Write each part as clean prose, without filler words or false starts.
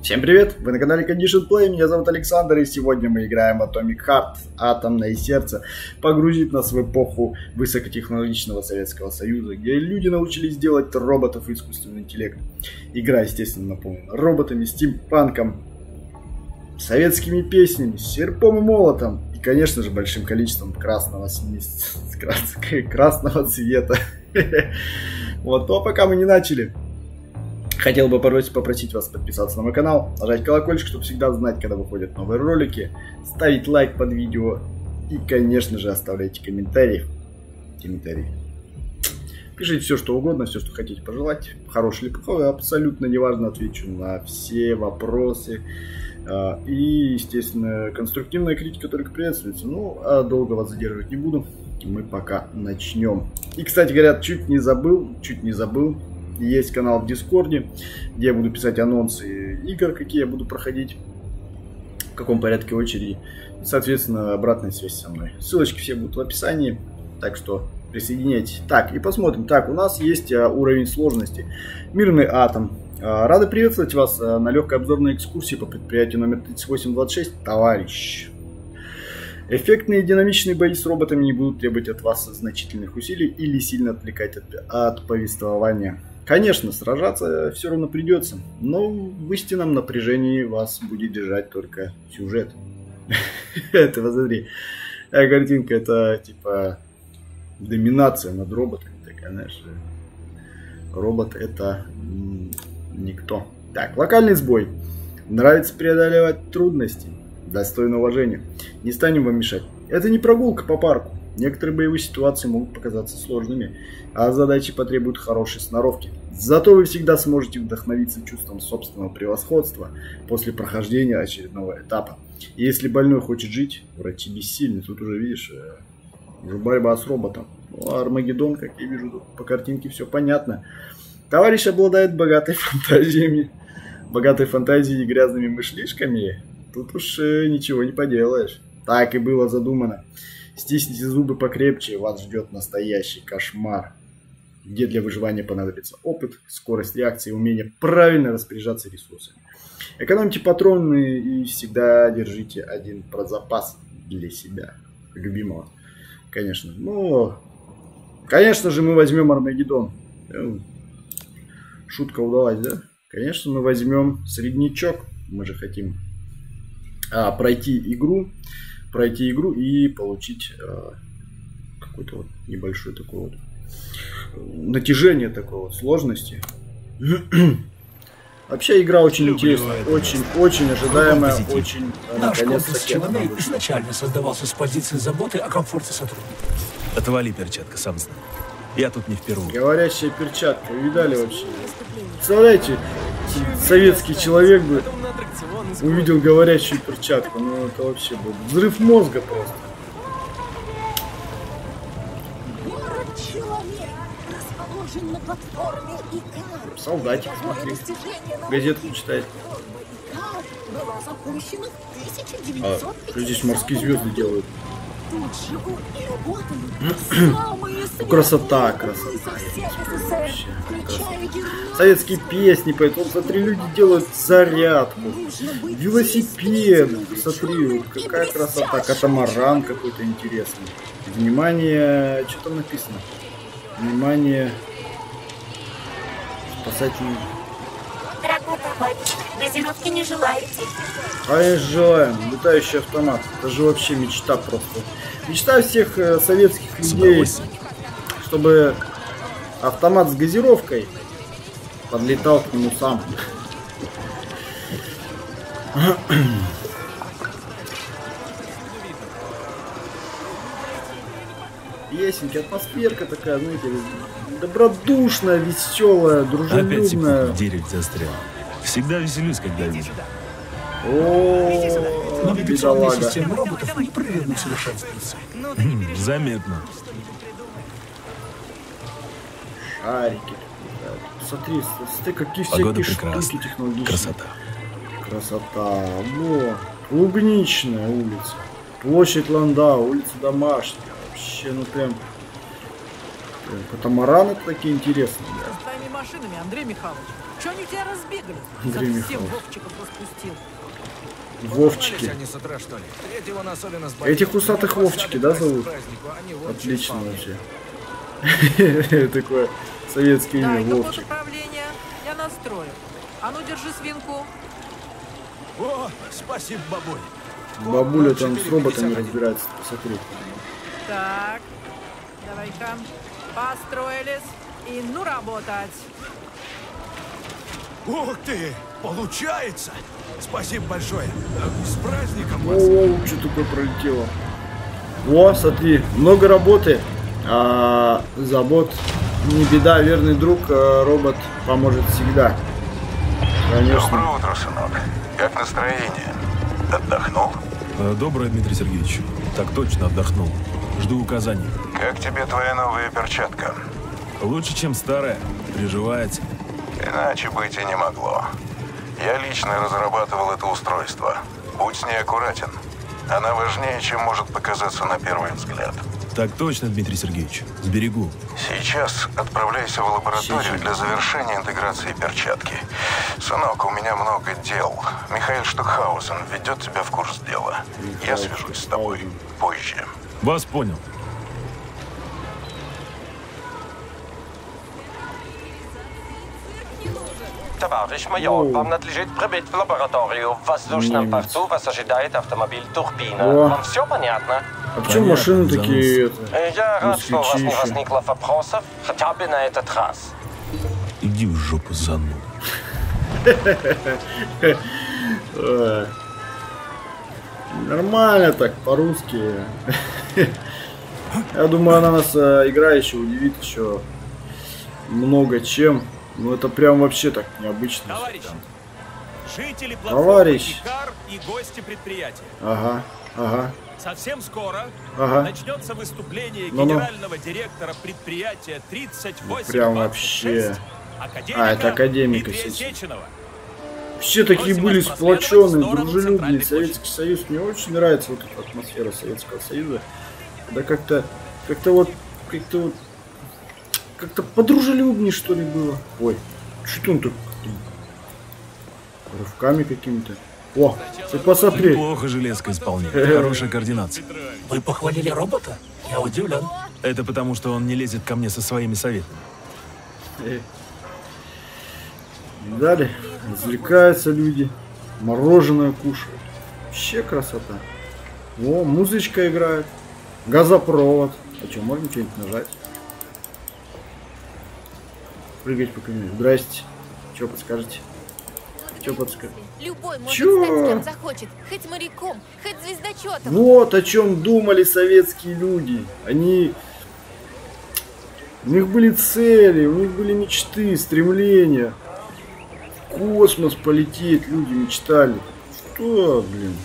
Всем привет! Вы на канале Kandishen_play, меня зовут Александр, и сегодня мы играем Atomic Heart, Атомное сердце, погрузит нас в эпоху высокотехнологичного Советского Союза, где люди научились делать роботов и искусственный интеллект. Игра, естественно, наполнена роботами, стимпанком, советскими песнями, серпом и молотом, и, конечно же, большим количеством красного цвета. Вот, а пока мы не начали, хотел бы попросить вас подписаться на мой канал, нажать колокольчик, чтобы всегда знать, когда выходят новые ролики, ставить лайк под видео и, конечно же, оставляйте комментарии. Пишите все, что угодно, все, что хотите пожелать, хороший или плохой, абсолютно неважно, отвечу на все вопросы. И, естественно, конструктивная критика только приветствуется. Ну, а долго вас задерживать не буду, мы пока начнем. И, кстати говоря, чуть не забыл. Есть канал в Дискорде, где я буду писать анонсы игр, какие я буду проходить, в каком порядке очереди. И, соответственно, обратная связь со мной. Ссылочки все будут в описании, так что присоединяйтесь. Так, и посмотрим. Так, у нас есть уровень сложности. Мирный атом. Рады приветствовать вас на легкой обзорной экскурсии по предприятию номер 3826, товарищ. Эффектные и динамичные бои с роботами не будут требовать от вас значительных усилий или сильно отвлекать от повествования. Конечно, сражаться все равно придется, но в истинном напряжении вас будет держать только сюжет. Это, посмотри, картинка, это типа доминация над роботами. Такая, знаешь, робот это никто. Так, локальный сбой. Нравится преодолевать трудности? Достойно уважения. Не станем вам мешать. Это не прогулка по парку. Некоторые боевые ситуации могут показаться сложными, а задачи потребуют хорошей сноровки. Зато вы всегда сможете вдохновиться чувством собственного превосходства после прохождения очередного этапа. И если больной хочет жить, врачи бессильны. Тут уже, видишь, уже борьба с роботом. Ну, Армагеддон, как я вижу, по картинке все понятно. Товарищ обладает богатой фантазией и грязными мышлишками. Тут уж ничего не поделаешь. Так и было задумано. Стисните зубы покрепче, вас ждет настоящий кошмар, где для выживания понадобится опыт, скорость реакции, умение правильно распоряжаться ресурсами. Экономьте патроны и всегда держите один запас для себя, любимого, конечно. Ну, конечно же, мы возьмем Армагеддон. Шутка удалась, да? Конечно, мы возьмем среднячок. Мы же хотим пройти игру и получить какое-то вот небольшое такое вот натяжение такой вот сложности. Вообще игра очень интересная, очень ожидаемая, очень наш комплекс «Челомей» изначально создавался с позиции заботы о комфорте сотрудников. Отвали, перчатка, сам знаю. Я тут не впервые. Говорящая перчатка, видали вообще? Представляете, советский человек бы увидел говорящую перчатку, ну это вообще был взрыв мозга просто. Город человек расположен на платформе Икар. Солдатик, смотри, газетку читает. А что здесь морские звезды делают? Красота, красота. Советские песни, поэтому, смотри, люди делают зарядку, велосипед, смотри, какая красота, катамаран какой-то интересный. Внимание, что там написано? Внимание, спасательный. Дорогой товарищ, газировки не желаете? А желаем. Летающий автомат. Это же вообще мечта просто. Мечта всех советских людей, чтобы автомат с газировкой подлетал к нему сам. Песенки, атмосферка такая, знаете, добродушная, веселая, дружелюбная. Опять деревья застрял. Всегда веселюсь, когда вижу. О, бедолага. Заметно. Шарики. Смотри, какие всякие штуки технологичные. Красота. Красота. Во. Клубничная улица. Площадь Ландау, улица Домашняя. Вообще, ну прям катамараны такие интересные. Да? своими машинами, Андрей Михайлович. Что они тебя разбегали? Андрей Михайлович. Вовчиков распустил. Вовчики. Они с утра, что ли? Этих усатых Вовчики, да, зовут? Отлично вообще. Такое советское имя, Вовчик. Я настрою. А ну, держи свинку. О, спасибо, бабуль. Бабуля там с роботами разбирается, посмотри. Так, давай-ка. Построились. И ну работать. Ух ты! Получается! Спасибо большое. С праздником вас. О, что такое пролетело. О, смотри, много работы. Забот. Не беда, верный друг, робот поможет всегда. Конечно. Доброе утро, сынок. Как настроение? Отдохнул? Доброе, Дмитрий Сергеевич. Так точно, отдохнул. Жду указаний. Как тебе твоя новая перчатка? Лучше, чем старая. Приживается. Иначе быть и не могло. Я лично разрабатывал это устройство. Будь с ней аккуратен. Она важнее, чем может показаться на первый взгляд. Так точно, Дмитрий Сергеевич. Сберегу. Сейчас отправляйся в лабораторию для завершения интеграции перчатки. Сынок, у меня много дел. Михаил Штокхаузен ведет тебя в курс дела. Я свяжусь с тобой позже. Вас понял. Товарищ майор, вам надлежит пробыть в лабораторию. В воздушном порту вас ожидает автомобиль-турбина. Вам все понятно? А почему машины такие... Я рад, что у вас не возникло вопросов, хотя бы на этот раз. Иди в жопу, зануда. Нормально так, по-русски. Я думаю, она нас, игра, еще удивит еще много чем. Ну это прям вообще так необычно. Товарищ, жители платформы Икар и гости предприятия. Ага, ага. Совсем скоро начнется выступление генерального директора предприятия 3826. Прям вообще. А, это академика Сеченова. Все такие были сплоченные, дружелюбные. Советский Союз. Мне очень нравится вот эта атмосфера Советского Союза. Да как-то подружелюбнее, что ли, было. Ой, что он тут рывками какими-то. О, ты посмотри. Плохо железка исполняет. Хорошая координация. Вы похвалили робота? Я удивлен. Это потому, что он не лезет ко мне со своими советами. Видали? Развлекаются люди. Мороженое кушают. Вообще красота. О, музычка играет. Газопровод. А что, можно что-нибудь нажать? Прыгать по камню. Здрасте. Че подскажете? Че подскажете? Любой может стать кем захочет. Хоть моряком, хоть звездочетом. Вот о чем думали советские люди. Они... У них были цели, у них были мечты, стремления. В космос полететь люди мечтали. Что, блин?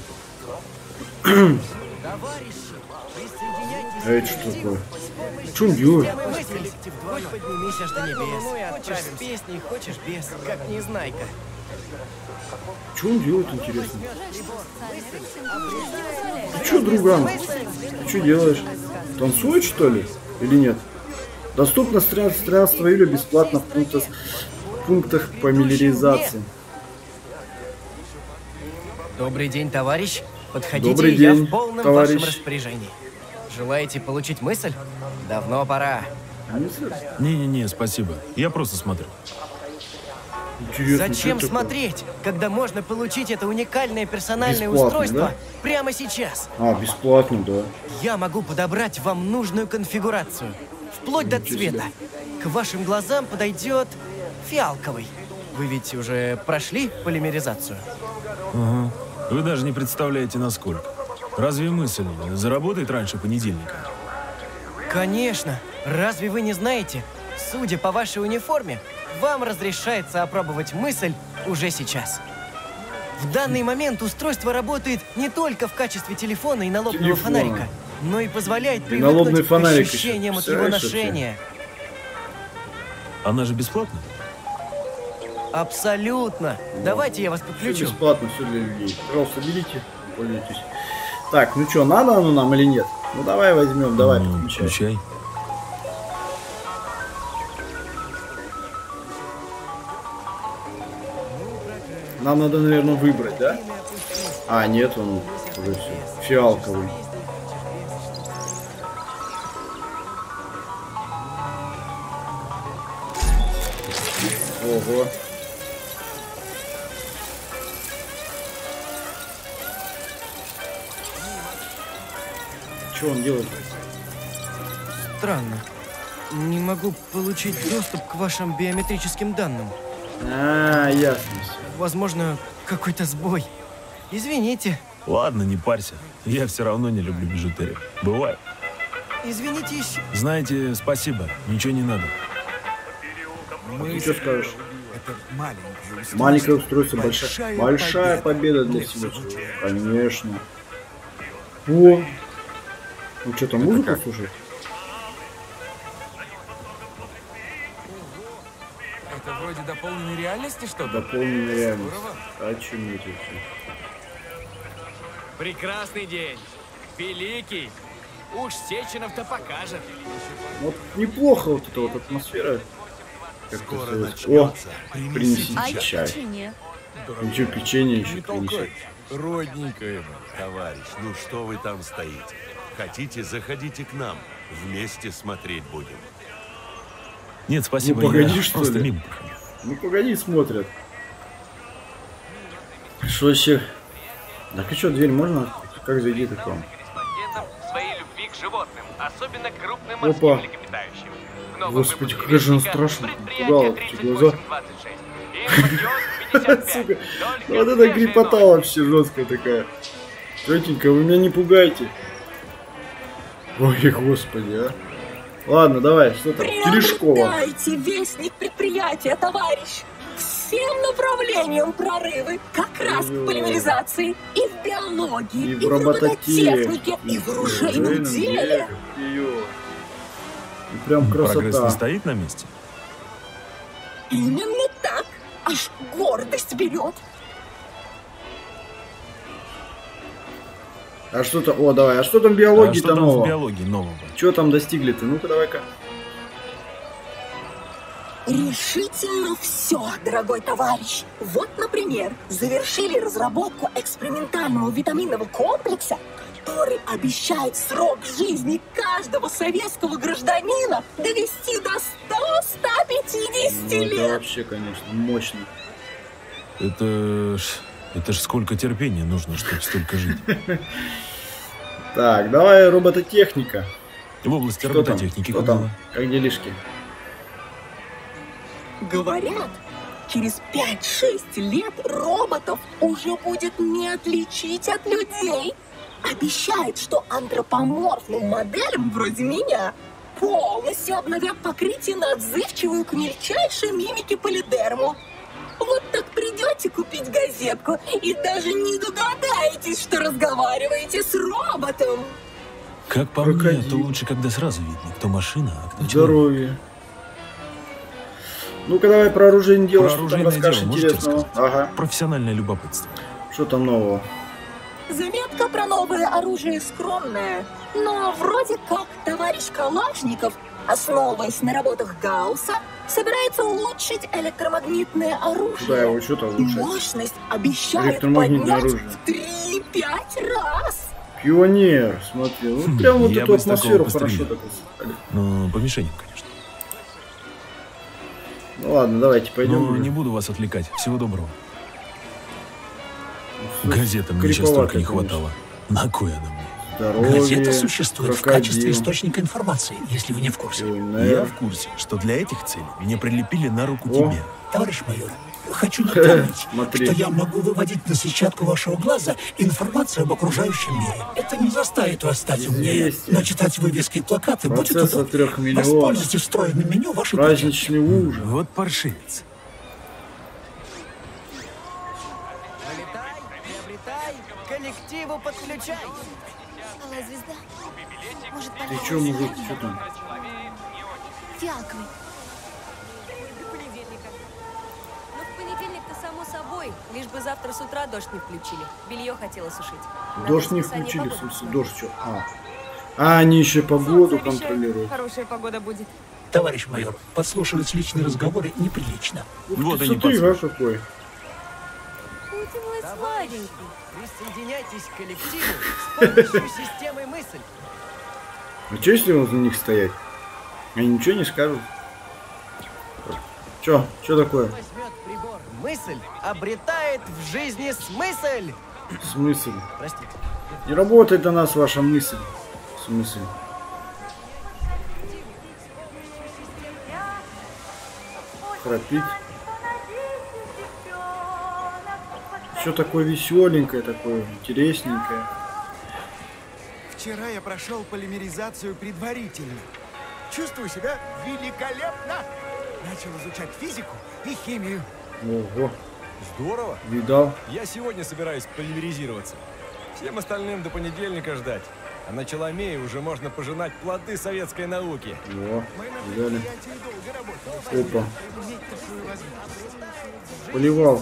А это что такое? Что он делает? Хоть поднимись аж до небес. Хочешь с песней, хочешь без, как Незнайка. Что он делает, интересно? Ты что, друган? Ты что делаешь? Танцует, что ли? Или нет? Доступно с 13 июля бесплатно в пунктах полимеризации. Добрый день, товарищ. Подходите, добрый день, я в полном товарищ. Вашем распоряжении. Желаете получить мысль? Давно пора. Не-не-не, спасибо. Я просто смотрю. Интересно, зачем смотреть, когда можно получить это уникальное персональное бесплатно, устройство да? прямо сейчас? А, бесплатно, да. Я могу подобрать вам нужную конфигурацию. Вплоть до цвета. К вашим глазам подойдет фиалковый. Вы ведь уже прошли полимеризацию? Ага. Вы даже не представляете, насколько. Разве мысль заработает раньше понедельника? Конечно. Разве вы не знаете? Судя по вашей униформе, вам разрешается опробовать мысль уже сейчас. В данный момент устройство работает не только в качестве телефона и налобного фонарика, но и позволяет привыкнуть к ощущениям от его ношения. Она же бесплатна? Абсолютно. Вот. Давайте я вас подключу. Все бесплатно, все для людей. Просто берите, пользуйтесь. Так, ну что, надо оно нам или нет? Ну давай возьмем, давай подключай. Нам надо, наверное, выбрать, да? А, нет, он уже все. Фиалковый. Ого. Что он делает? Странно. Не могу получить доступ к вашим биометрическим данным. А, ясно. Возможно, какой-то сбой. Извините. Ладно, не парься. Я все равно не люблю бижутерию. Бывает. Извините еще. Знаете, спасибо. Ничего не надо. Мы... Что скажешь? Это маленькое устройство, большая победа для себя. Конечно. О! Ну что, там музыка слушает? Это вроде дополненной реальности, что ли? Дополненная реальность. А чем это все? Прекрасный день. Великий. Уж Сеченов-то покажет. Вот неплохо вот эта вот атмосфера. Скоро начнется. О, принесите чай. Печенье. Ничего, печенье еще принесет. Родненькая, товарищ, ну что вы там стоите? Хотите, заходите к нам. Вместе смотреть будем. Нет, спасибо. Ну погоди, что ли? Мимо. Ну погоди, смотрят. Что еще? Так и что, дверь можно? Как зайди к вам? Опа. Господи, какой же он страшный. Пугало, глаза. Сука, вот эта гриппота вообще жесткая такая. Тетенька, вы меня не пугайте. Ой, господи, а. Ладно, давай, что там? Терешкова. Приобретайте вестник предприятия, товарищ. Всем направлениям прорывы, как раз в полимеризации, и в биологии, и в робототехнике, и в оружейном деле. Прям красота. Прогресс не стоит на месте? Именно так. Аж гордость берет. А что-то... О, давай. А что там в биологии-то нового? Биологии нового? Чего там достигли-то? Ну-ка, давай-ка. Решительно все, дорогой товарищ. Вот, например, завершили разработку экспериментального витаминного комплекса, который обещает срок жизни каждого советского гражданина довести до 100-150 лет. Это вообще, конечно, мощно. Это ж сколько терпения нужно, чтобы столько жить. Так, давай робототехника. В области робототехники. Что там? Как делишки? Говорят, через 5-6 лет роботов уже будет не отличить от людей. Обещает, что антропоморфным моделям вроде меня полностью обновят покрытие на отзывчивую к мельчайшей мимике полидерму. Вот так придете купить газетку и даже не догадаетесь, что разговариваете с роботом. Как по мне, то лучше, когда сразу видно, кто машина, а кто человек. Здоровье. Ну-ка давай про оружейное дело, что там расскажешь интересного. Ага. Профессиональное любопытство. Что там нового? Заметка про новое оружие скромная, но вроде как товарищ Калашников, основываясь на работах Гаусса, собирается улучшить электромагнитное оружие. Да, его что-то улучшить. Мощность обещает поднять в 3-5 раз. Пионер, смотри, ну вот прям вот эту атмосферу хорошо так. Ну, по мишеням, конечно. Ну ладно, давайте пойдем. Ну, не буду вас отвлекать, всего доброго. Газета мне сейчас только не хватало. На кой она мне? Здоровье, газета существует в качестве источника информации, если вы не в курсе. Я в курсе, что для этих целей меня прилепили на руку тебе. Товарищ майор, хочу напомнить, что я могу выводить на сетчатку вашего глаза информацию об окружающем мире. Это не заставит вас стать умнее, но читать вывески и плакаты будет удобно. Воспользуйтесь встроенным меню вашей праздничный ужин. Вот паршивец. Коллективу подключай. Алая звезда. Может, ты чё, мужик, что там? Фиалковый. До понедельника. Ну, в понедельник-то само собой. Лишь бы завтра с утра дождь не включили. Белье хотела сушить. Дождь не включили, в смысле, дождь что? А они еще погоду контролируют. Хорошая погода будет. Товарищ майор, подслушивать личные разговоры неприлично. Вот они, послушай. Крутим лай сладенький. Присоединяйтесь к коллективу с помощью системы мысль. А что, если возле них стоять? Они ничего не скажут. Чё? Чё такое? Возьмет прибор мысль, обретает в жизни смысл. Смысл? Простите. Не работает на нас ваша мысль. Смысл. Пропить. Все такое веселенькое, такое интересненькое. Вчера я прошел полимеризацию предварительно. Чувствую себя великолепно. Начал изучать физику и химию. Ого. Здорово. Видал. Я сегодня собираюсь полимеризироваться. Всем остальным до понедельника ждать. А на Челомее уже можно пожинать плоды советской науки. О, взяли. Опа. Поливал.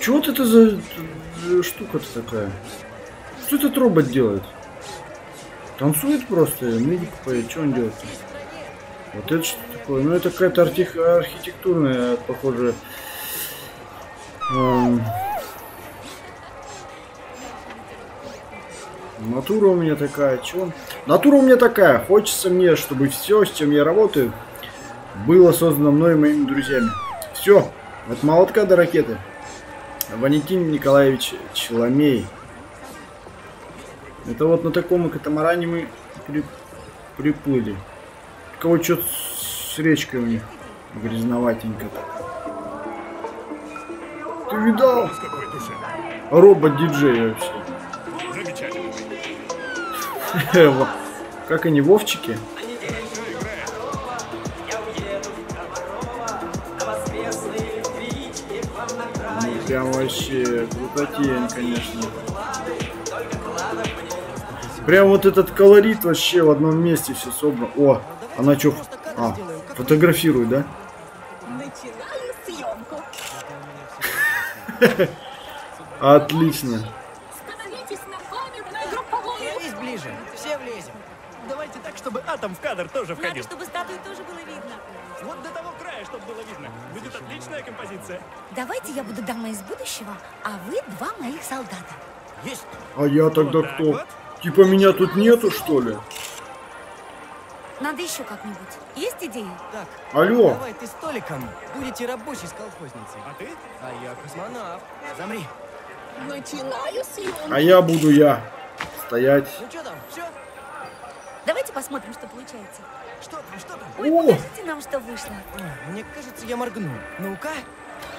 Чего вот это за штука-то такая? Что этот робот делает? Танцует просто, медик поет. Что он делает? Вот это что такое? Ну это какая-то архитектурная, похоже. Натура у меня такая. Чего? Натура у меня такая. Хочется мне, чтобы все, с чем я работаю, было создано мной и моими друзьями. Все. От молотка до ракеты. Валентин Николаевич Челомей. Это вот на таком катамаране мы приплыли. Кого что-то с речкой у них грязноватенько. Ты видал? Робот-диджей вообще. Как они, вовчики? Прям вообще крутотень, конечно. Прям вот этот колорит вообще в одном месте все собрано. О, она что? А, фотографирует, да? Отлично. Чтобы атом в кадр тоже входил. Надо, чтобы статую тоже было видно. Вот до того края, чтобы было видно. Будет отличная композиция. Давайте я буду дама из будущего, а вы два моих солдата. Есть. А я тогда вот кто? Вот. Типа меня тут нету, что ли? Надо еще как-нибудь. Есть идеи? Так. Алло. Давай ты столиком. Будете рабочей с колхозницей. А ты? А я космонавт. Замри. Начинаю съемку. А я буду я. Стоять. Ну что там, все? Давайте посмотрим, что получается. Что там, что там? Ой, покажите нам, что вышло. Мне кажется, я моргнул. Ну-ка.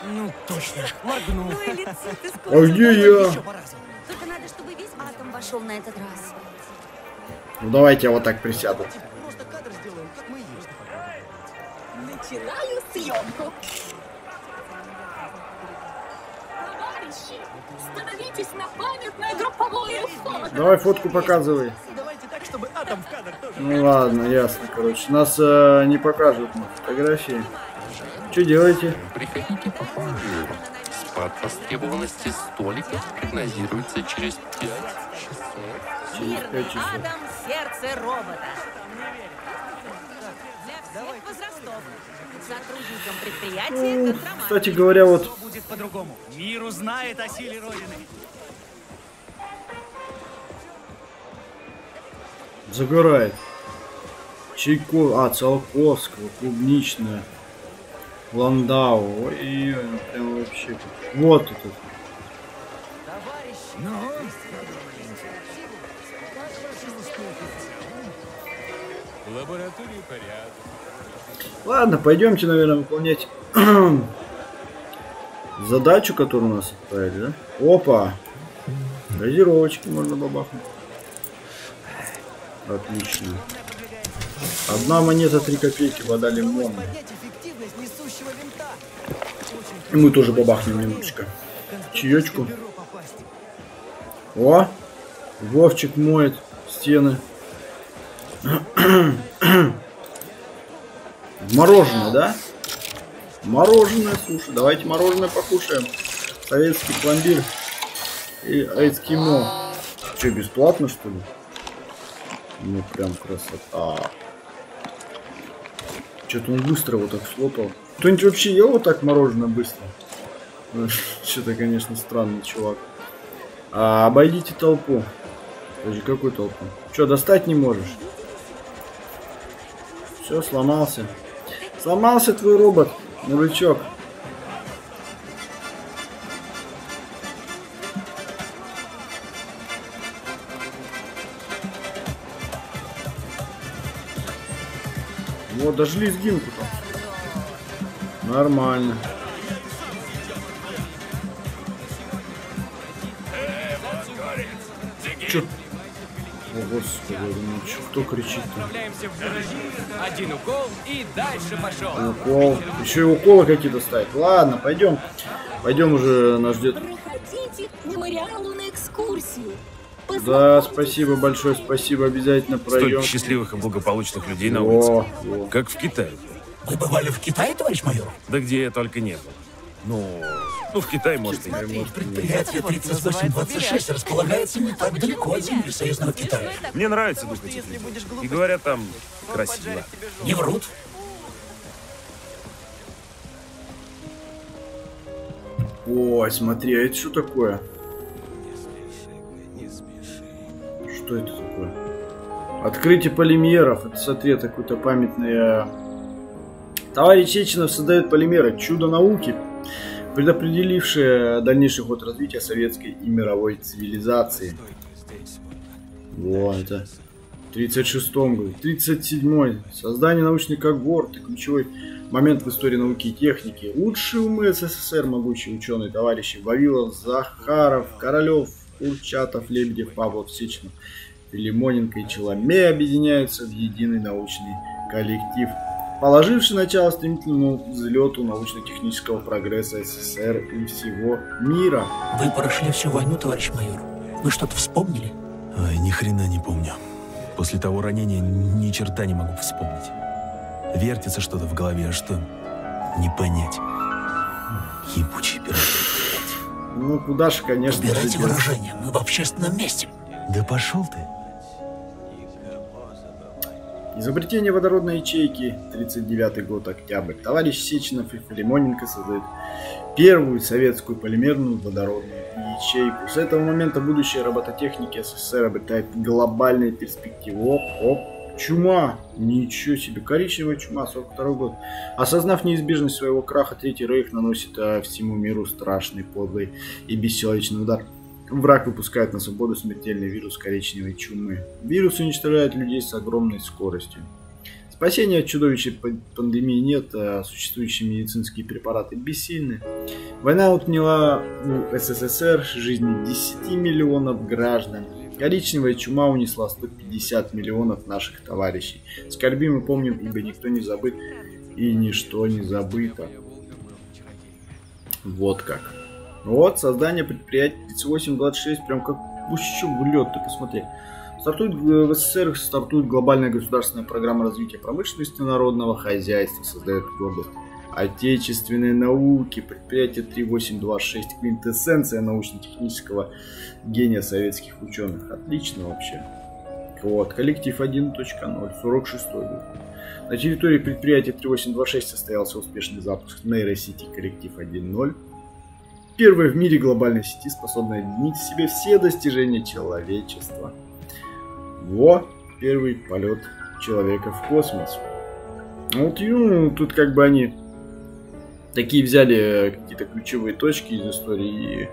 Ну, точно. Моргнул. Ну и лицо, ты скоро. А где я? Только надо, чтобы весь атом вошел на этот раз. Ну, давайте я вот так присяду. Просто кадр сделаем, как мы есть. Начинаю съемку. Товарищи, становитесь на памятное групповое фото. Давай фотку показывай. Чтобы атом в кадр тоже... Ну ладно, ясно, короче. Нас не покажут на фотографии. Что делаете? Приходите по файлу. Спад востребованности столиков прогнозируется через 5 часов. Через 5 часов. Адам, сердце робота. Для всех возрастов. Сотрудникам предприятия... Кстати говоря, вот... Что будет по-другому? Мир узнает о силе Родины. Загорает. Чайко... А, Циолковского, клубничная. Ландау. Ой, прям вообще. Вот это. Ну? Ладно, пойдемте, наверное, выполнять задачу, которую у нас отправили, да? Опа! Газировочки можно бабахнуть. Отлично. Одна монета, 3 копейки, вода лимон. И мы тоже бабахнем немножечко. Чаечку. О! Вовчик моет стены. Мороженое, да? Мороженое, слушай. Давайте мороженое покушаем. Советский пломбир. И эскимо. Че, бесплатно, что ли? Ну прям красота. Что-то он быстро вот так слопал. Кто-нибудь вообще ел вот так мороженое быстро? Что-то, конечно, странный чувак. А, обойдите толпу. Подожди, какую толпу? Что, достать не можешь? Все, сломался. Сломался твой робот, мужичок. Вот, дожгли лезгинку там. Нормально. Чё? О, господи, ну чё, кто кричит -то? Один укол и дальше пошел. Укол. Еще и уколы какие-то ставят. Ладно, пойдем. Пойдем уже, нас ждет. Проходите к мемориалу на экскурсию. Да, спасибо большое, спасибо, обязательно пройдем. Столько счастливых и благополучных людей на улице, как в Китае. Вы бывали в Китае, товарищ майор? Да где я только не был. Ну в Китае, может, и не. Предприятие 3826 располагается не так далеко от земли союзного Китая. Мне нравится дух этих людей. И говорят, там красиво. Не врут. Ой, смотри, а это что такое? Что это такое? Открытие полимеров. Это, смотри, какое-то памятное. Товарищ Сеченов создает полимеры. Чудо науки, предопределившее дальнейший ход развития советской и мировой цивилизации. Вот это. В 36-м году. 37-й. Создание научной когорты. Ключевой момент в истории науки и техники. Лучшие умы СССР, могучие ученые товарищи. Вавилов, Захаров, Королев, Курчатов, Лебедев, Павлов, Сеченов, Филимоненко и Челомей объединяются в единый научный коллектив, положивший начало стремительному взлету научно-технического прогресса СССР и всего мира. Вы прошли всю войну, товарищ майор. Вы что-то вспомнили? Ай, ни хрена не помню. После того ранения ни черта не могу вспомнить. Вертится что-то в голове, а что? Не понять. Ебучий пирог. Ну, куда же, конечно. Убирайте выражение, мы в общественном месте. Да пошел ты. Изобретение водородной ячейки, 39-й год, октябрь. Товарищ Сеченов и Филимоненко создают первую советскую полимерную водородную ячейку. С этого момента будущее робототехники СССР обретает глобальные перспективы. Оп, чума. Ничего себе, коричневая чума, 42-й год. Осознав неизбежность своего краха, Третий Рейх наносит всему миру страшный, подлый и бесчеловечный удар. Враг выпускает на свободу смертельный вирус коричневой чумы. Вирус уничтожает людей с огромной скоростью. Спасения от чудовища пандемии нет, а существующие медицинские препараты бессильны. Война отняла у СССР жизни 10 миллионов граждан. Коричневая чума унесла 150 миллионов наших товарищей. Скорбим и помним, ибо никто не забыт и ничто не забыто. Вот как. Вот создание предприятия 3826, прям как в лед, ты посмотри. Стартует, в СССР стартует глобальная государственная программа развития промышленности народного хозяйства, создает область отечественной науки. Предприятие 3826 – квинтэссенция научно-технического гения советских ученых. Отлично вообще. Вот, коллектив 1.0, 46 год. На территории предприятия 3826 состоялся успешный запуск нейросети «Коллектив 1.0». Первая в мире глобальной сети, способная объединить в себе все достижения человечества. Во, первый полет человека в космос. Вот, ну, тут как бы они такие взяли какие-то ключевые точки из истории и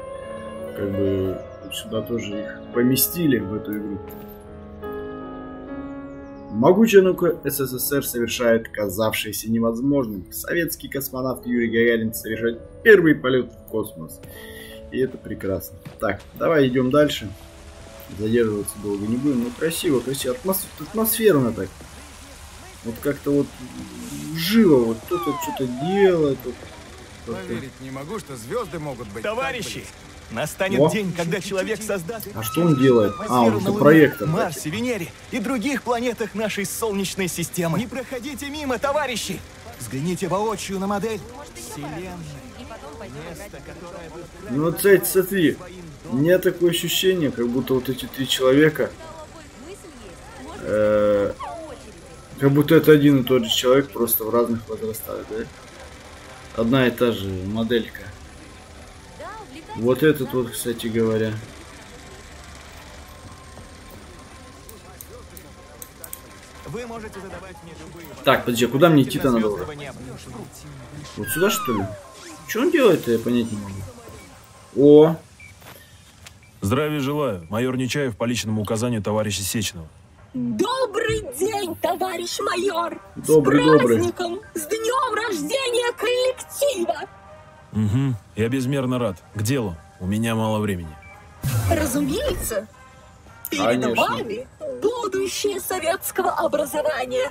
как бы сюда тоже их поместили в эту игру. Могучая наука СССР совершает казавшееся невозможным. Советский космонавт Юрий Гагарин совершает первый полет в космос. И это прекрасно. Так, давай идем дальше. Задерживаться долго не будем. Ну, красиво, красиво. Атмосферно так. Вот как-то вот живо. Вот кто-то что-то делает. Поверить не могу, что звезды могут быть. Товарищи! Настанет день, когда человек создаст... А что он делает? А, он за проектом. Марсе, Венере и других планетах нашей Солнечной системы. Не проходите мимо, товарищи! Взгляните воочию на модель Вселенной. Ну вот, смотри, у меня такое ощущение, как будто вот эти три человека... как будто это один и тот же человек, просто в разных возрастах, да? Одна и та же моделька. Вот этот вот, кстати говоря. Вы можете задавать мне любые... Так, подожди, куда мне идти-то надо? Вот сюда, что ли? Что он делает-то, я понять не могу. О! Здравия желаю. Майор Нечаев по личному указанию товарища Сеченова. Добрый день, товарищ майор! Добрый, добрый. С праздником! С днем рождения коллектива! Угу, я безмерно рад. К делу. У меня мало времени. Разумеется. Перед вами будущее советского образования.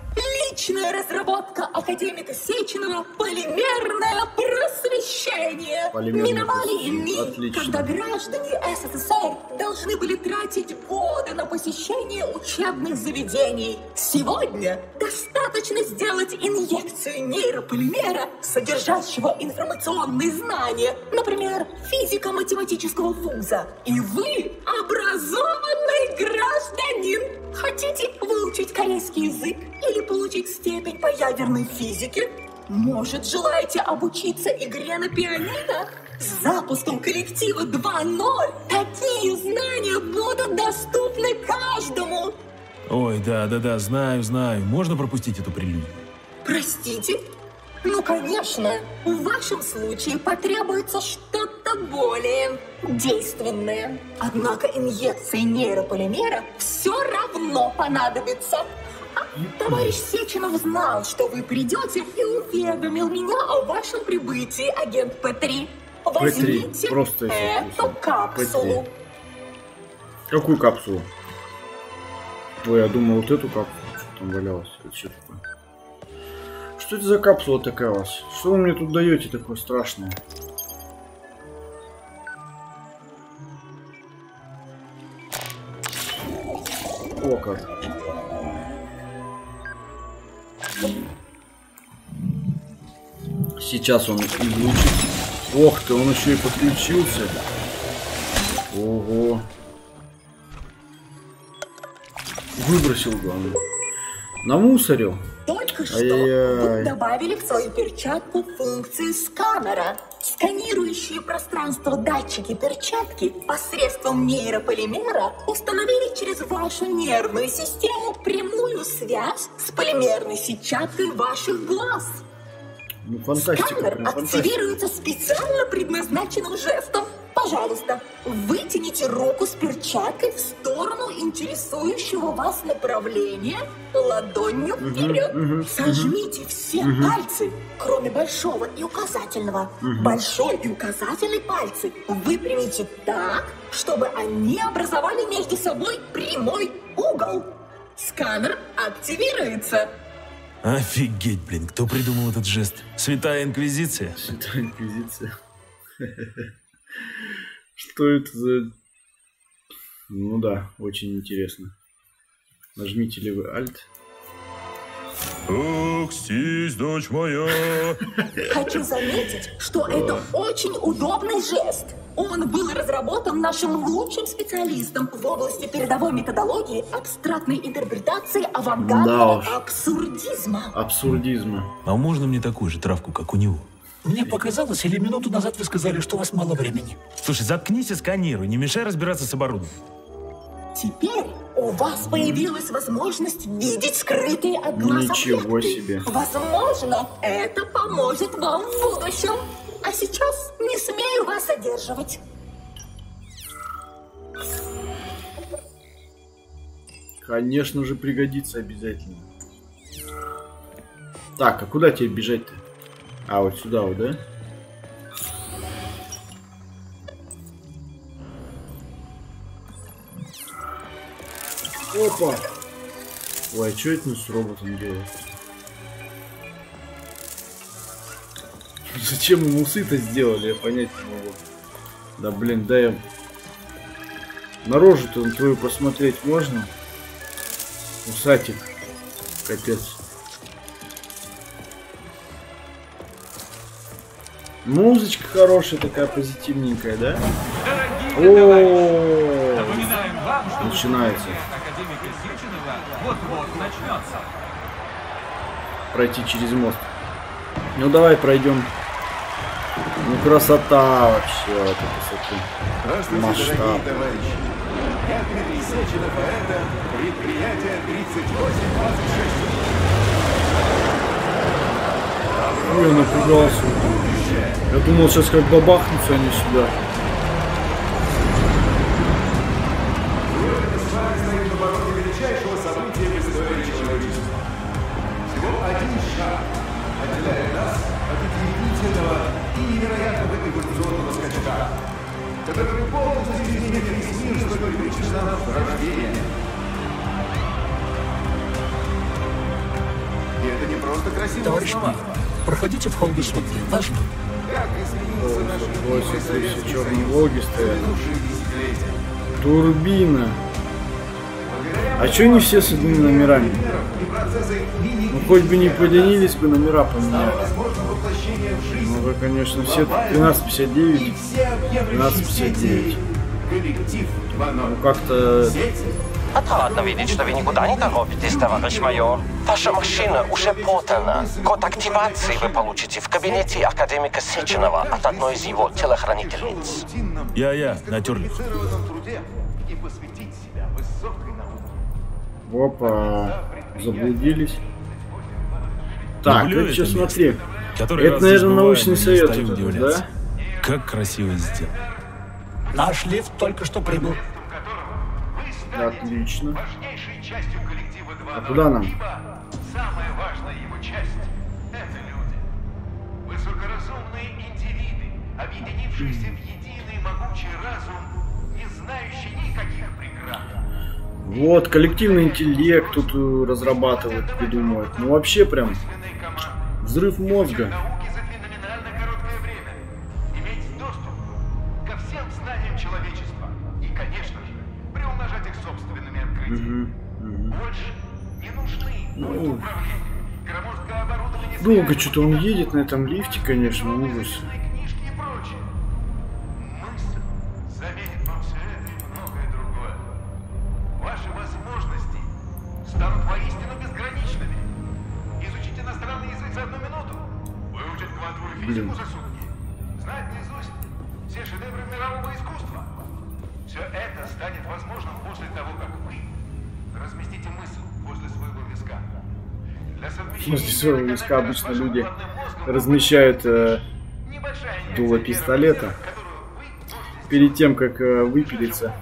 Личная разработка академика Сеченова «Полимерное просвещение». Миновали дни, когда граждане СССР должны были тратить годы на посещение учебных заведений. Сегодня достаточно сделать инъекцию нейрополимера, содержащего информационные знания, например, физико-математического вуза. И вы образованный гражданин! Хотите выучить корейский язык или получить степень по ядерной физике? Может, желаете обучиться игре на пианино? С запуском коллектива 2.0 такие знания будут доступны каждому! Ой, да, знаю, знаю. Можно пропустить эту прелюдию? Простите? Ну, конечно. В вашем случае потребуется что-то более действенное. Однако инъекции нейрополимера все равно понадобится. Товарищ Сеченов знал, что вы придете, и уведомил меня о вашем прибытии, агент П-3. Возьмите просто эту капсулу. П3. Какую капсулу? Ой, я думал, вот эту капсулу. Что там валялось? Это что такое? Что это за капсула такая у вас? Что вы мне тут даете такое страшное? О, как. Сейчас он излучит. Ох ты, он еще и подключился. Ого. Выбросил, главное. Намусорил. Только что вы добавили в свою перчатку функции сканера. Сканирующие пространство датчики перчатки посредством нейрополимера установили через вашу нервную систему прямую связь с полимерной сетчаткой ваших глаз. Ну, сканер активируется специально предназначенным жестом. Пожалуйста, вытяните руку с перчаткой в сторону интересующего вас направления, ладонью вперед. Сожмите все пальцы, кроме большого и указательного. Большой и указательный пальцы выпрямите так, чтобы они образовали между собой прямой угол. Сканер активируется. Офигеть, блин, кто придумал этот жест? Святая Инквизиция? Святая Инквизиция. Что это за... Ну да, очень интересно. Нажмите левый альт. Окстись, дочь моя! Хочу заметить, что это очень удобный жест. Он был разработан нашим лучшим специалистом в области передовой методологии абстрактной интерпретации авангардного абсурдизма. А можно мне такую же травку, как у него? Мне показалось, или минуту назад вы сказали, что у вас мало времени. Слушай, заткнись и сканируй, не мешай разбираться с оборудованием. Теперь у вас появилась возможность видеть скрытые от глаз объекты. Возможно, это поможет вам в будущем. А сейчас не смею вас задерживать. Конечно же, пригодится обязательно. Так, а куда тебе бежать-то? А, вот сюда вот, да? Опа! Ой, а что это мы с роботом делаем? Зачем ему усы-то сделали, я понять не могу. Да блин, дай я... На рожу-то на твою посмотреть можно? Усатик. Капец. Музычка хорошая, такая позитивненькая, да? О, начинается. Пройти через мост. Ну давай пройдем. Ну красота вообще, вот эта красота. Здравствуйте, дорогие товарищи. Я Дмитрий Сеченов, а это предприятие 3826. Ой, я напугался. Я думал, сейчас как бабахнутся они сюда. Товарищ Павлов, проходите в холл Дискорда, важно. Как изменился наш мир Советский Союз? Турбина. А чё не все с одними номерами? Ну хоть бы не поленились бы номера поменять. Ну да, конечно, все 1359, 1359. Ну как-то... Отрадно видеть, что вы никуда не торопитесь, товарищ майор. Ваша машина уже подана. Код активации вы получите в кабинете академика Сеченова от одной из его телохранительниц. Я, натюрлих. Опа, заблудились. Так, ну что, смотри. Это, наверное, научный совет, да? Как красиво сделано. Наш лифт только что прибыл. Отлично. А куда нам? Самая важная его часть – это люди. Высокоразумные индивиды, объединившиеся в единый могучий разум, не знающий никаких преград. Вот, коллективный интеллект тут разрабатывают, придумывают. Ну вообще прям взрыв мозга. Долго что-то он едет на этом лифте, конечно, ужас. Блин. В смысле своего виска обычно люди размещают дуло пистолета перед тем, как выпилиться.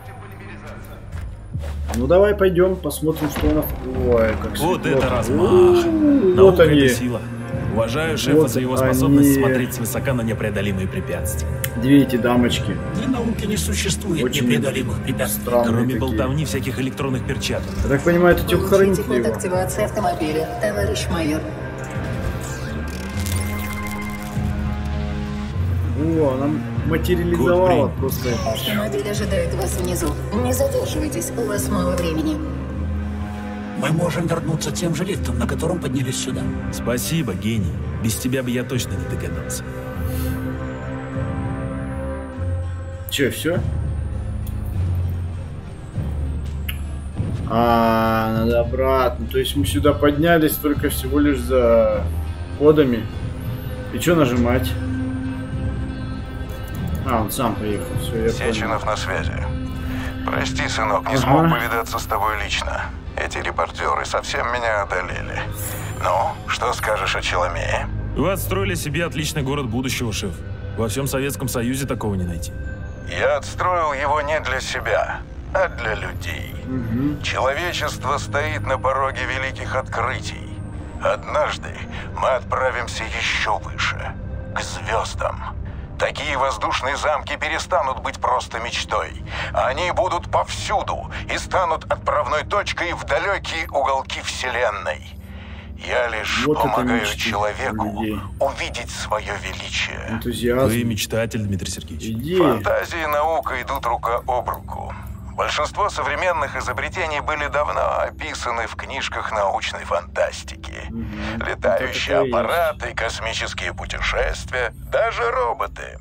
Ну давай пойдем, посмотрим, что у нас. Ой, как вот это размах. Вот они. Сила. Уважаю шефа вот за его способность смотреть свысока на непреодолимые препятствия. Две эти дамочки. Для науки не существует очень непреодолимых препятствий, кроме болтовни всяких электронных перчаток. Я так понимаю, это телохранитель его. Активация автомобиля, товарищ майор. О, она материализовала просто. Автомобиль ожидает вас внизу. Не задерживайтесь, у вас мало времени. Мы можем вернуться тем же лифтом, на котором поднялись сюда. Спасибо, гений. Без тебя бы я точно не догадался. Че, все? Надо обратно. То есть мы сюда поднялись только всего лишь за кодами. И че нажимать? Он сам приехал. Все, я понял. Сеченов на связи. Прости, сынок, не смог повидаться с тобой лично. Эти репортеры совсем меня одолели. Ну, что скажешь о Челомее? Вы отстроили себе отличный город будущего, шеф. Во всем Советском Союзе такого не найти. Я отстроил его не для себя, а для людей. Угу. Человечество стоит на пороге великих открытий. Однажды мы отправимся еще выше, к звездам. Такие воздушные замки перестанут быть просто мечтой. Они будут повсюду и станут отправной точкой в далекие уголки Вселенной. Я лишь вот помогаю человеку увидеть свое величие. Энтузиазм. Вы мечтатель, Дмитрий Сергеевич. Фантазия и наука идут рука об руку. Большинство современных изобретений были давно описаны в книжках научной фантастики. Летающие аппараты, космические путешествия, даже роботы.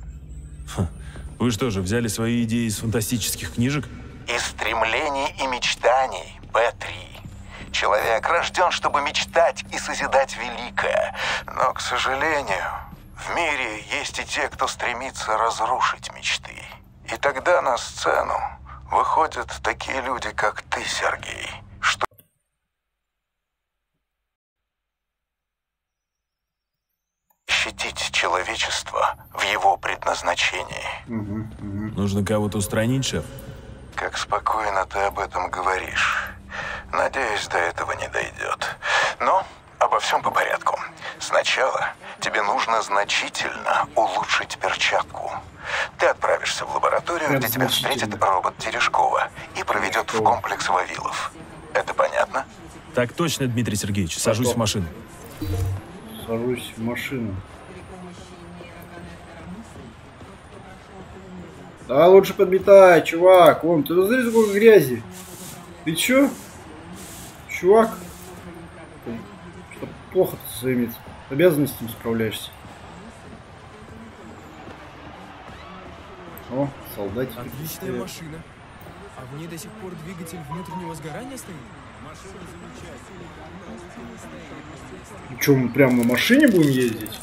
Вы что же, взяли свои идеи из фантастических книжек? Из стремлений и мечтаний, П-3. Человек рожден, чтобы мечтать и созидать великое. Но, к сожалению, В мире есть и те, кто стремится разрушить мечты. И тогда на сцену выходят такие люди, как ты, Сергей. Что... Защитить человечество в его предназначении. Нужно кого-то устранить, шеф? Как спокойно ты об этом говоришь. Надеюсь, до этого не дойдет. Но обо всем по порядку. Сначала тебе нужно значительно улучшить перчатку. Ты отправишься в лабораторию, где тебя встретит робот Терешкова и проведет в комплекс Вавилов. Это понятно? Так точно, Дмитрий Сергеевич. Сажусь в машину. Сажусь в машину. Да лучше подметай, чувак. Вон, ты разрез сколько грязи. Ты чё? Чувак. Что плохо ты со своими обязанностями справляешься. О, солдатик. Отличная машина. А в ней до сих пор двигатель внутреннего сгорания стоит? Машина замечательная. Ну чё, мы прям на машине будем ездить?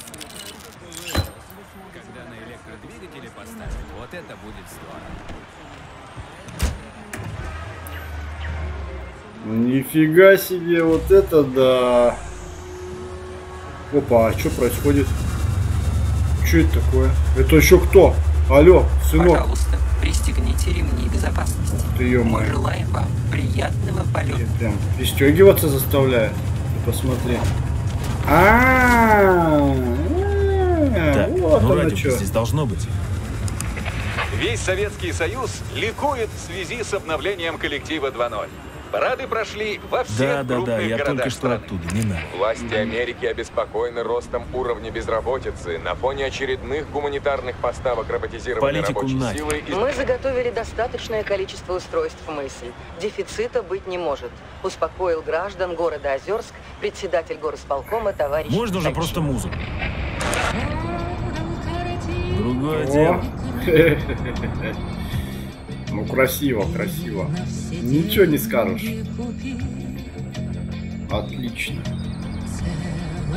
Это будет здорово. Нифига себе, вот это да. Опа, а что происходит? Что это такое? Это еще кто? Алло, сынок. Пожалуйста, пристегните ремни безопасности. Мы желаем вам приятного полета. Прям пристегиваться заставляет. Ты посмотри. Так, вот ну радио здесь должно быть. Весь Советский Союз ликует в связи с обновлением коллектива 2.0. Парады прошли во всех крупных городах страны. Оттуда, не надо. Власти Америки обеспокоены ростом уровня безработицы на фоне очередных гуманитарных поставок роботизированной рабочей силы. Мы заготовили достаточное количество устройств мысли. Дефицита быть не может. Успокоил граждан города Озерск председатель горосполкома товарищ... Можно уже просто музыку. Другое дело. Ну красиво, красиво. Ничего не скажешь. Отлично.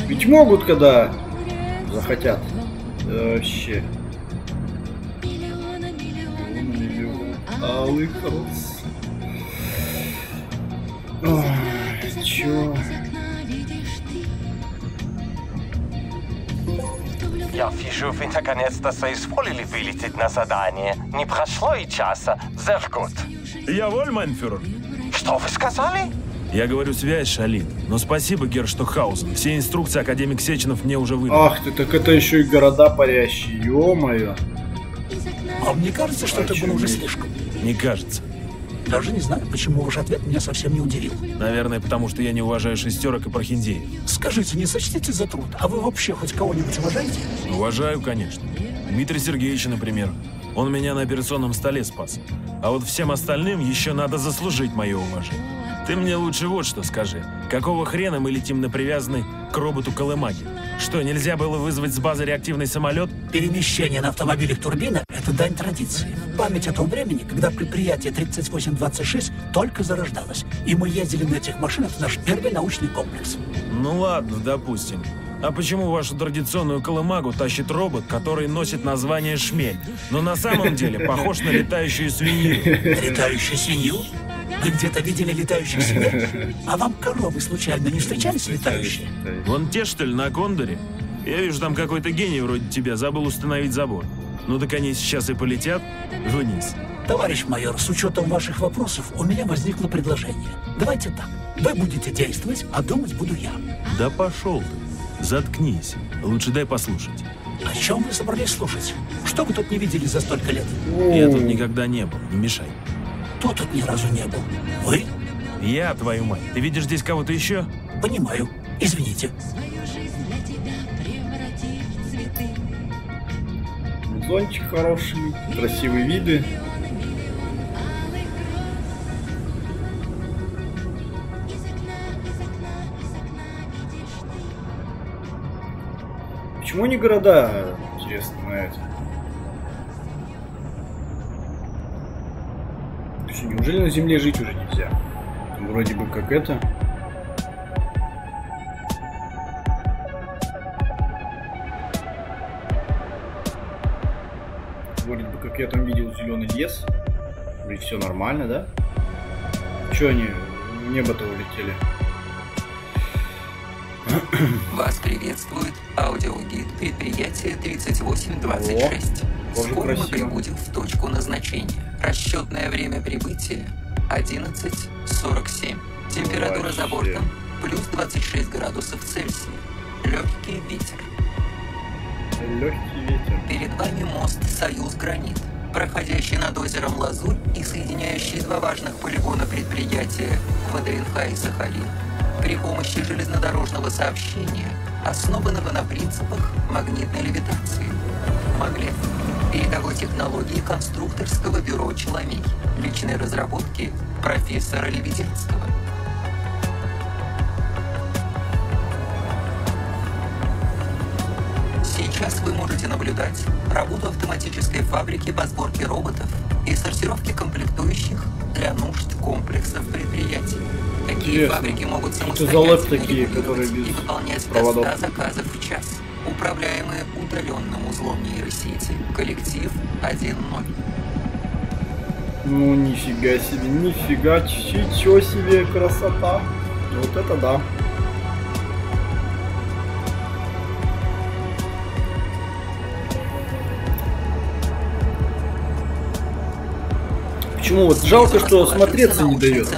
Ведь могут, когда захотят. Вообще. Алый кросс. Чё? Я вижу, вы наконец-то соизволили вылететь на задание. Не прошло и часа. Sehr gut. Jawohl, mein Führer. Что вы сказали? Я говорю, связь шалит. Но спасибо, Герр Штокхаузен. Все инструкции академик Сеченов мне уже выдал. Ах ты, так это еще и города парящие. Ё-моё. А мне кажется, что это было уже слишком. Не кажется. Даже не знаю, почему ваш ответ меня совсем не удивил. Наверное, потому что я не уважаю шестерок и прохиндеев. Скажите, не сочтите за труд, а вы вообще хоть кого-нибудь уважаете? Уважаю, конечно. Дмитрия Сергеевича, например. Он меня на операционном столе спас. А вот всем остальным еще надо заслужить мое уважение. Ты мне лучше вот что скажи. Какого хрена мы летим на привязанной к роботу колымаге? Что, нельзя было вызвать с базы реактивный самолет? Перемещение на автомобилях турбина – это дань традиции. Память о том времени, когда предприятие 3826 только зарождалось. И мы ездили на этих машинах в наш первый научный комплекс. Ну ладно, допустим. А почему вашу традиционную колымагу тащит робот, который носит название «Шмель», но на самом деле похож на летающую свинью? Летающую свинью? Вы где-то видели летающих свиней? А вам коровы случайно не встречались летающие? Вон те, что ли, на Кондоре? Я вижу, там какой-то гений вроде тебя забыл установить забор. Ну так они сейчас и полетят вниз. Товарищ майор, с учетом ваших вопросов у меня возникло предложение. Давайте так. Вы будете действовать, а думать буду я. Да пошел ты. Заткнись. Лучше дай послушать. О чем вы собрались слушать? Что вы тут не видели за столько лет? Я тут никогда не был, не мешай. Кто тут ни разу не был? Вы? Я, твою мать. Ты видишь здесь кого-то еще? Понимаю. Извините. Зончик хороший, красивые виды. Почему не города, интересно, на это? Неужели на Земле жить уже нельзя? Вроде бы как это. Как я там видел зеленый лес. Ведь все нормально, да? Че они в небо-то улетели? Вас приветствует аудиогид предприятия 3826. Скоро мы прибудем в точку назначения. Расчетное время прибытия 11:47. Температура за бортом плюс 26 градусов Цельсия. Легкий ветер. Легкий ветер. Перед вами мост «Союз-Гранит», проходящий над озером Лазурь и соединяющий два важных полигона предприятия ВДНХ и Сахалин. При помощи железнодорожного сообщения, основанного на принципах магнитной левитации. Маглет. Передовой технологии конструкторского бюро «Челомей». Личной разработки профессора Лебедевского. Сейчас вы можете наблюдать работу автоматической фабрики по сборке роботов и сортировке комплектующих для нужд комплексов предприятий. Такие фабрики могут самостоятельно регулировать и выполнять до 100 заказов в час, управляемые удаленным узлом нейросети «Коллектив 1.0». Ну нифига себе, нифига, чё себе, красота. Вот это да. Почему вот жалко, что смотреться не дает.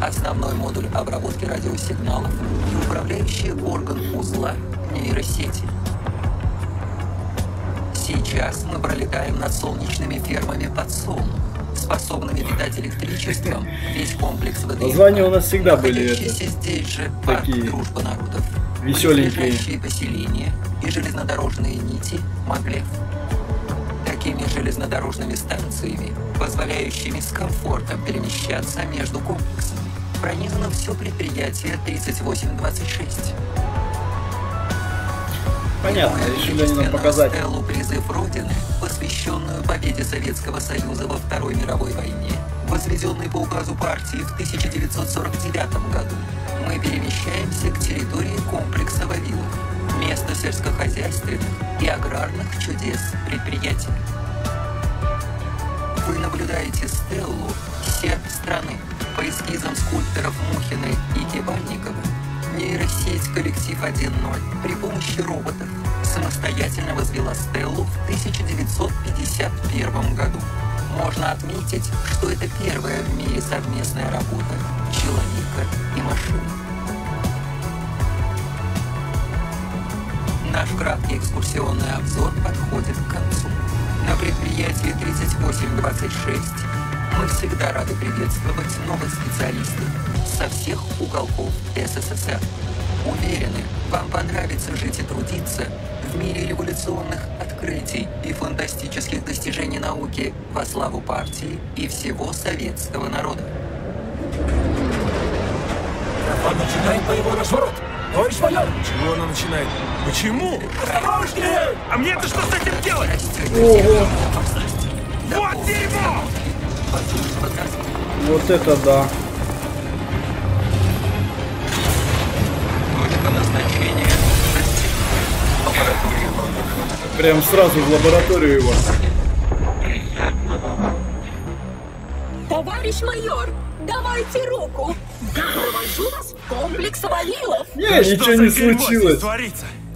Основной модуль обработки радиосигналов и управляющий орган узла нейросети. Сейчас мы пролетаем над солнечными фермами подсолнух, способными питать электричеством весь комплекс ВДНХ. Названия у нас всегда были здесь же такие дружба народов, веселенькие поселения и железнодорожные нити Маглев. Такими железнодорожными станциями, позволяющими с комфортом перемещаться между комплексами, пронизано все предприятие 3826. Понятно, решили они нам показать. Стеллу «Призыв Родины», посвященную победе Советского Союза во Второй мировой войне, возведенной по указу партии в 1949 году, мы перемещаемся к территории комплекса Вавилов. Место сельскохозяйственных и аграрных чудес предприятий. Вы наблюдаете стеллу «Серп страны» по эскизам скульпторов Мухина и Кибальникова. Нейросеть «Коллектив 1.0» при помощи роботов самостоятельно возвела стеллу в 1951 году. Можно отметить, что это первая в мире совместная работа человека и машины. Наш краткий экскурсионный обзор подходит к концу. На предприятии 3826 мы всегда рады приветствовать новых специалистов со всех уголков СССР. Уверены, вам понравится жить и трудиться в мире революционных открытий и фантастических достижений науки во славу партии и всего советского народа. Начинаем боевой разворот! Товарищ майор! Чего она начинает? Почему? Осторожнее! А мне-то что с этим делать? Ого! Вот дерьмо! Вот это да! Точка назначения. Прям сразу в лабораторию его. Товарищ майор! Давайте руку! Да, провожу вас в комплекс Вавилов! Нет, ничего не случилось!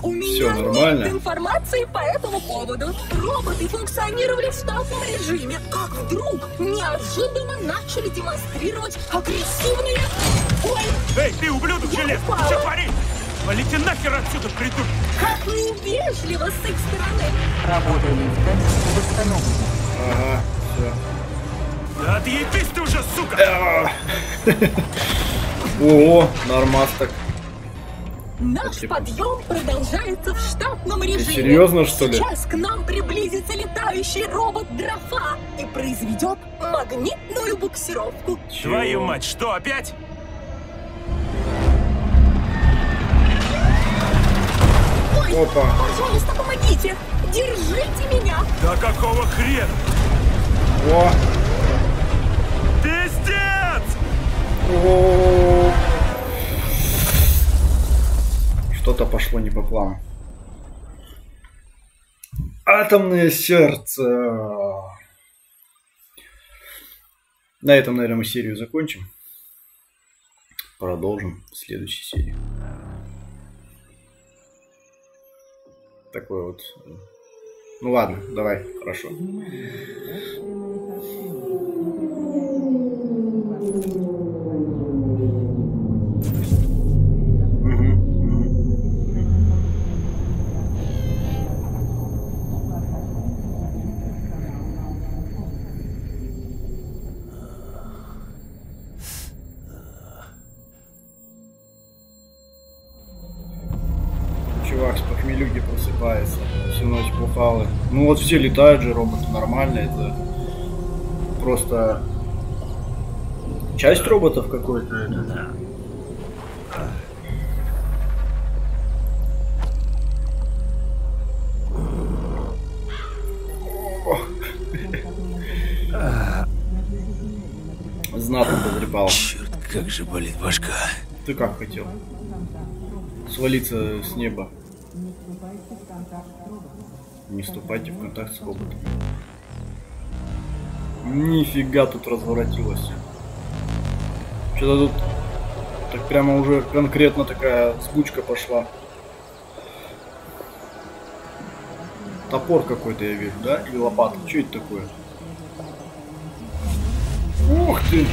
У меня нормально. Нет информации по этому поводу. Роботы функционировали в штатном режиме, как вдруг неожиданно начали демонстрировать агрессивные... Ой! Эй, ты, ублюдок железный! Что творишь? Валите нахер отсюда, придурок! Как невежливо с их стороны! Работа лифта восстановлена. Ага, все. Да отъебись ты уже, сука! О, нормас так. Наш подъем продолжается в штатном режиме. Серьезно, что ли? Сейчас к нам приблизится летающий робот-дрофа и произведет магнитную буксировку. Твою мать, что опять? Ой, опа. Пожалуйста, помогите! Держите меня! Да какого хрена? О! Что-то пошло не по плану. Атомное сердце. На этом, наверное, мы серию закончим. Продолжим в следующей серии. Такой вот... Ну ладно, давай, хорошо. Ну вот все летают же, роботы нормально, это просто часть роботов какой-то. Да. Знатно потрепал. Черт, как же болит башка. Ты как хотел? Свалиться с неба. Не вступайте в контакт с роботом. Нифига тут разворотилось. Что-то тут так прямо уже конкретно такая спучка пошла. Топор какой-то я вижу, да? Или лопата. Что это такое? Ух ты!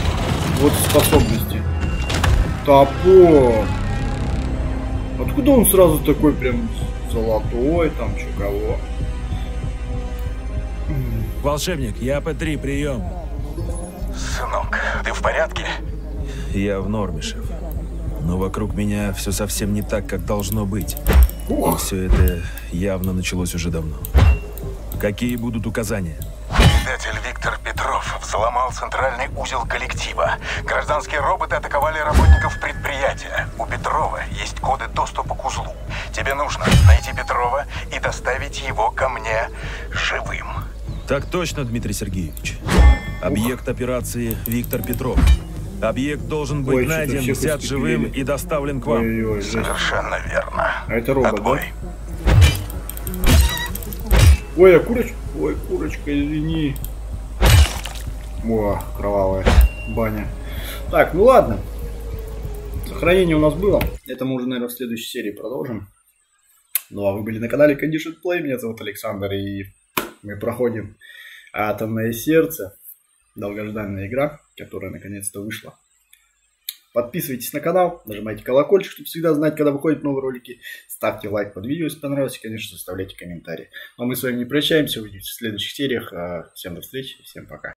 Вот способности. Топор! Откуда он сразу такой прям... Золотой, там, чего. Волшебник, я П-3, прием. Сынок, ты в порядке? Я в норме, шеф. Но вокруг меня все совсем не так, как должно быть. Ух. И все это явно началось уже давно. Какие будут указания? Предатель Виктор Петров взломал центральный узел коллектива. Гражданские роботы атаковали работников предприятия. У Петрова есть коды доступа к узлу. Тебе нужно найти Петрова и доставить его ко мне живым. Так точно, Дмитрий Сергеевич. Объект операции Виктор Петров. Объект должен быть найден, взят живым и доставлен к вам. Совершенно верно. А это робот, отбой. Да? Ой, а курочка? Ой, курочка, извини. О, кровавая баня. Так, ну ладно. Сохранение у нас было. Это мы уже, наверное, в следующей серии продолжим. Ну а вы были на канале Kandishen_play. Меня зовут Александр, и мы проходим Атомное сердце. Долгожданная игра, которая наконец-то вышла. Подписывайтесь на канал, нажимайте колокольчик, чтобы всегда знать, когда выходят новые ролики. Ставьте лайк под видео, если понравилось, и, конечно, оставляйте комментарии. А мы с вами не прощаемся, увидимся в следующих сериях. Всем до встречи, всем пока.